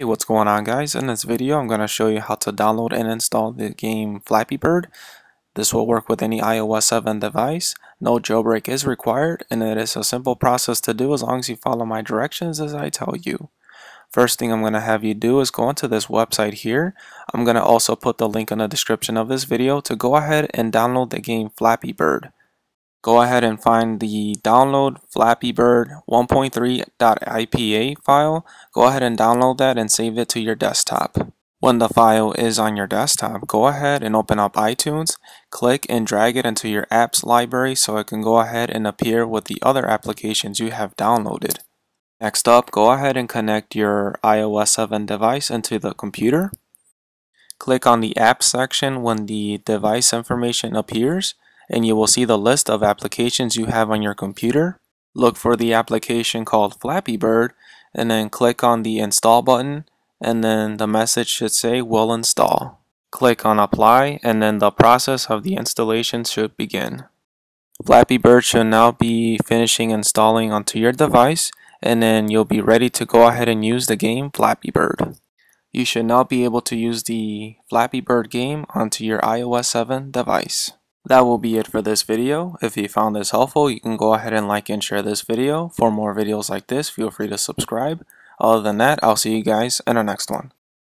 Hey, what's going on, guys? In this video I'm going to show you how to download and install the game Flappy Bird. This will work with any iOS 7 device. No jailbreak is required, and it is a simple process to do as long as you follow my directions as I tell you. First thing I'm going to have you do is go onto this website here. I'm going to also put the link in the description of this video to go ahead and download the game Flappy Bird. Go ahead and find the download Flappy Bird 1.3.ipa file. Go ahead and download that and save it to your desktop. When the file is on your desktop, go ahead and open up iTunes, click and drag it into your apps library so it can go ahead and appear with the other applications you have downloaded. Next up, go ahead and connect your iOS 7 device into the computer. Click on the apps section when the device information appears, and you will see the list of applications you have on your computer. Look for the application called Flappy Bird and then click on the install button, and then the message should say "will install." Click on apply, and then the process of the installation should begin. Flappy Bird should now be finishing installing onto your device, and then you'll be ready to go ahead and use the game Flappy Bird. You should now be able to use the Flappy Bird game onto your iOS 7 device. That will be it for this video. If you found this helpful, you can go ahead and like and share this video. For more videos like this, feel free to subscribe. Other than that, I'll see you guys in the next one.